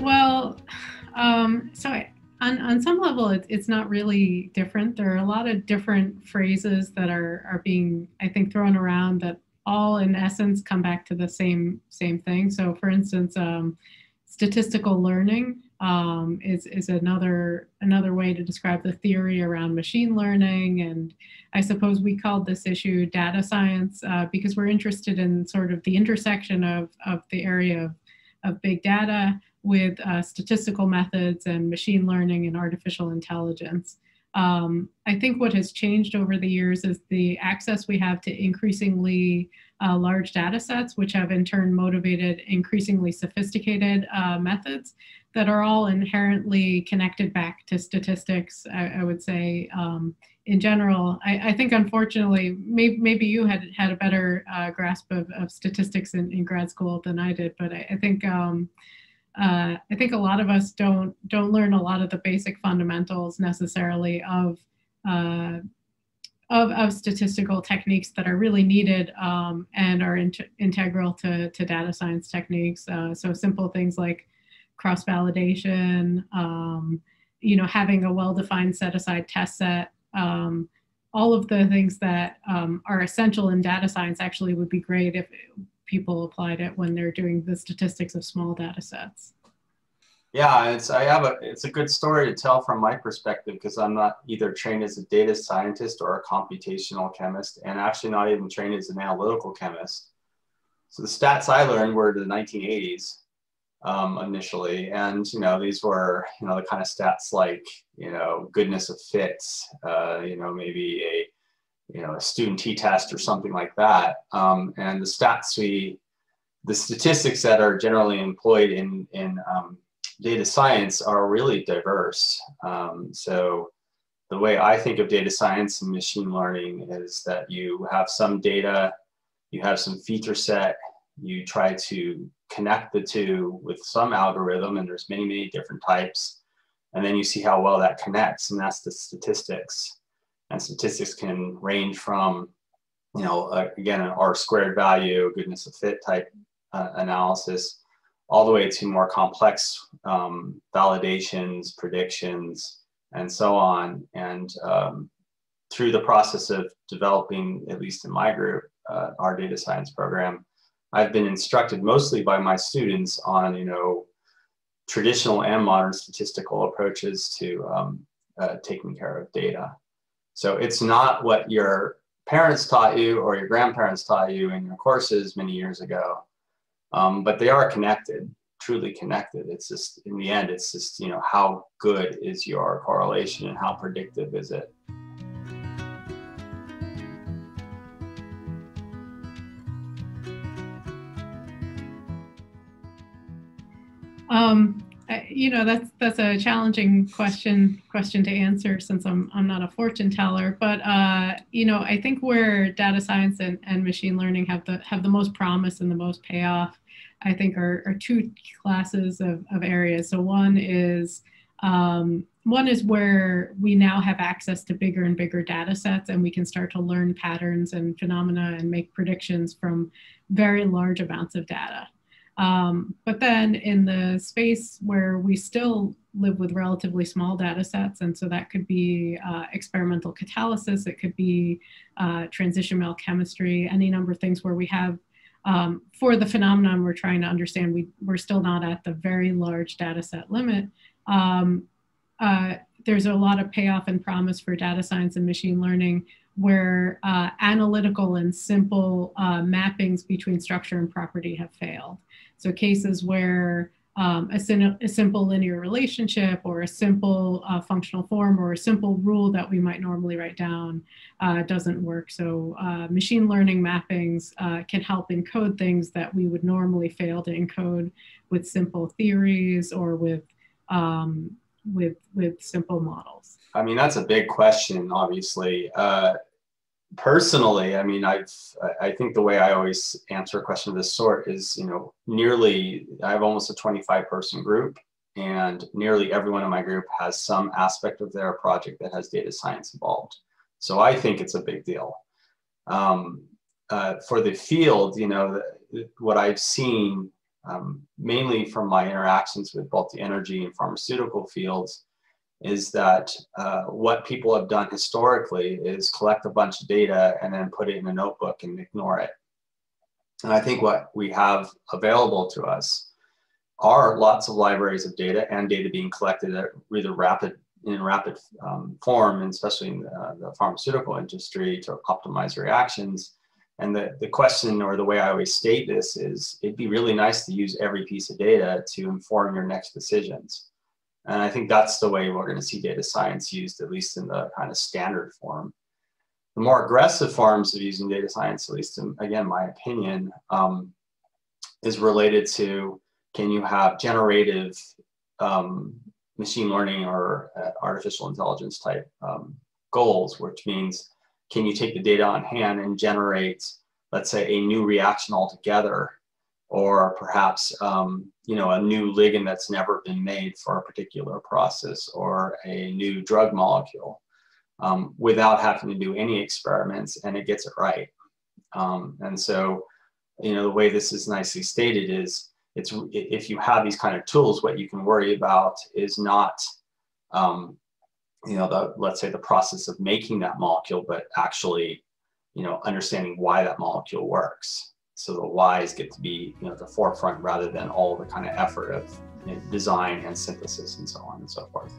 Well, so on some level, it's not really different. There are a lot of different phrases that are being, I think, thrown around that all in essence come back to the same thing. So for instance, statistical learning is another way to describe the theory around machine learning. And I suppose we called this issue data science because we're interested in sort of the intersection of the area of big data with statistical methods and machine learning and artificial intelligence. I think what has changed over the years is the access we have to increasingly large data sets, which have in turn motivated increasingly sophisticated methods that are all inherently connected back to statistics, I would say, in general. I think, unfortunately, maybe you had a better grasp of statistics in grad school than I did, but I think a lot of us don't learn a lot of the basic fundamentals necessarily of statistical techniques that are really needed and are integral to data science techniques. So simple things like cross-validation, you know, having a well-defined set-aside test set, all of the things that are essential in data science actually would be great if people applied it when they're doing the statistics of small data sets. Yeah, it's a good story to tell from my perspective, because I'm not either trained as a data scientist or a computational chemist, and actually not even trained as an analytical chemist. So the stats I learned were the 1980s initially, and these were the kind of stats like goodness of fits, maybe a a student t-test or something like that. And the statistics that are generally employed in data science are really diverse. So the way I think of data science and machine learning is that you have some data, you have some feature set, you try to connect the two with some algorithm, and there's many, many different types. And then you see how well that connects, and that's the statistics. And statistics can range from, again, an R-squared value, goodness of fit type analysis, all the way to more complex validations, predictions, and so on. And through the process of developing, at least in my group, our data science program, I've been instructed mostly by my students on, traditional and modern statistical approaches to taking care of data. So it's not what your parents taught you or your grandparents taught you in your courses many years ago, but they are connected, truly connected. It's just, in the end, it's just, how good is your correlation and how predictive is it? That's a challenging question to answer, since I'm not a fortune teller, but I think where data science and machine learning have the most promise and the most payoff, I think are two classes of areas. So one is where we now have access to bigger and bigger data sets, and we can start to learn patterns and phenomena and make predictions from very large amounts of data. But then in the space where we still live with relatively small data sets, and so that could be experimental catalysis, it could be transition metal chemistry, any number of things where we have, for the phenomenon we're trying to understand, we're still not at the very large data set limit. There's a lot of payoff and promise for data science and machine learning, where analytical and simple mappings between structure and property have failed. So cases where a simple linear relationship or a simple functional form or a simple rule that we might normally write down doesn't work. So machine learning mappings can help encode things that we would normally fail to encode with simple theories or with simple models. I mean, that's a big question, obviously. Personally, I mean, I think the way I always answer a question of this sort is, I have almost a 25-person group, and nearly everyone in my group has some aspect of their project that has data science involved. So I think it's a big deal. For the field, what I've seen mainly from my interactions with both the energy and pharmaceutical fields, is that what people have done historically is collect a bunch of data and then put it in a notebook and ignore it. And I think what we have available to us are lots of libraries of data and data being collected at either in rapid form, and especially in the pharmaceutical industry, to optimize reactions. And the question, or the way I always state this, is it'd be really nice to use every piece of data to inform your next decisions. And I think that's the way we're going to see data science used, at least in the kind of standard form. The more aggressive forms of using data science, at least in, again, my opinion, is related to, can you have generative machine learning or artificial intelligence type goals, which means, can you take the data on hand and generate, let's say, a new reaction altogether, or perhaps you know, a new ligand that's never been made for a particular process, or a new drug molecule, without having to do any experiments, and it gets it right. And so, you know, the way this is nicely stated is, it's, if you have these kind of tools, what you can worry about is not, you know, let's say the process of making that molecule, but actually, you know, understanding why that molecule works. So the whys get to be, you know, the forefront rather than all the kind of effort of, you know, design and synthesis and so on and so forth.